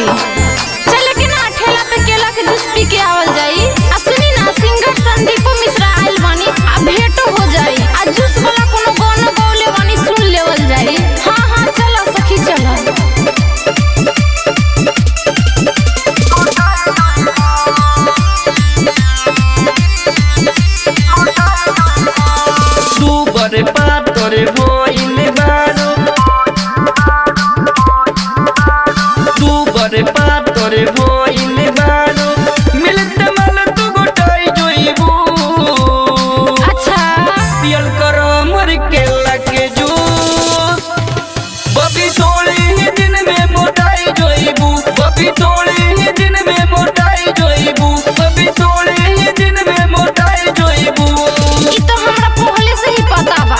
छी। चल के ना ठेला पे केला के जूस पी के आवल जाई। असली ना सिंगर संदीप मिश्रा आइल बानी, आ भेंटो हो जाई, आ जूस वाला कोनो गाना गौले बानी सुन लेवल जाई। हां हां चलो सखी चलो। तू बरे पार तोरे बोइन बारो, तू बरे पार तोरे बोइन बारो, मिलत माल तू गोटाई जोइबू। अच्छा पियल करो मोर केला के जूस, बबी थोड़े ही दिन में मोटाई जोइबू, बबी थोड़े ही दिन में मोटाई जोइबू, बबी थोड़े ही दिन में मोटाई जोइबू। ई तो हमरा पहले से ही पता बा।